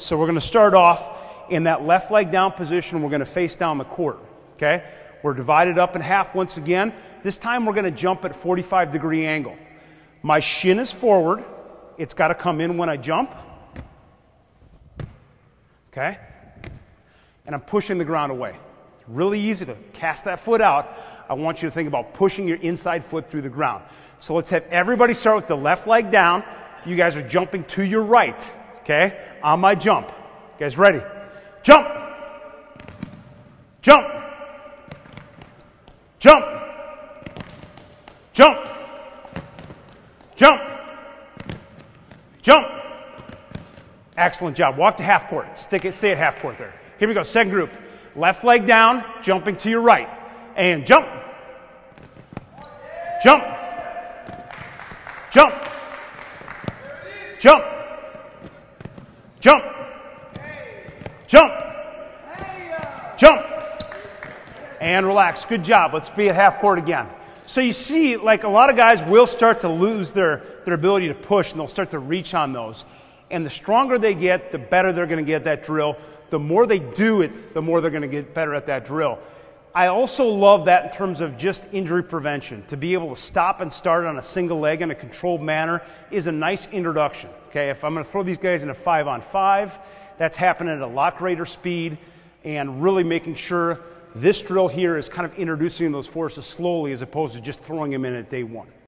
So we're going to start off in that left leg down position. We're going to face down the court, okay? We're divided up in half once again. This time we're going to jump at 45-degree angle. My shin is forward. It's got to come in when I jump, okay? And I'm pushing the ground away. It's really easy to cast that foot out. I want you to think about pushing your inside foot through the ground. So let's have everybody start with the left leg down. You guys are jumping to your right, okay? On my jump. You guys ready? Jump! Jump! Jump! Jump! Jump! Jump! Excellent job. Walk to half court. Stay at half court there. Here we go. Second group. Left leg down, jumping to your right. And jump! Jump! Jump! Jump! Jump! Jump! Jump! And relax. Good job. Let's be at half court again. So you see, like, a lot of guys will start to lose their ability to push, and they'll start to reach on those. And the stronger they get, the better they're going to get at that drill. The more they do it, the more they're going to get better at that drill. I also love that in terms of just injury prevention. To be able to stop and start on a single leg in a controlled manner is a nice introduction. Okay, if I'm going to throw these guys in a 5-on-5, that's happening at a lot greater speed, and really making sure this drill here is kind of introducing those forces slowly as opposed to just throwing them in at day one.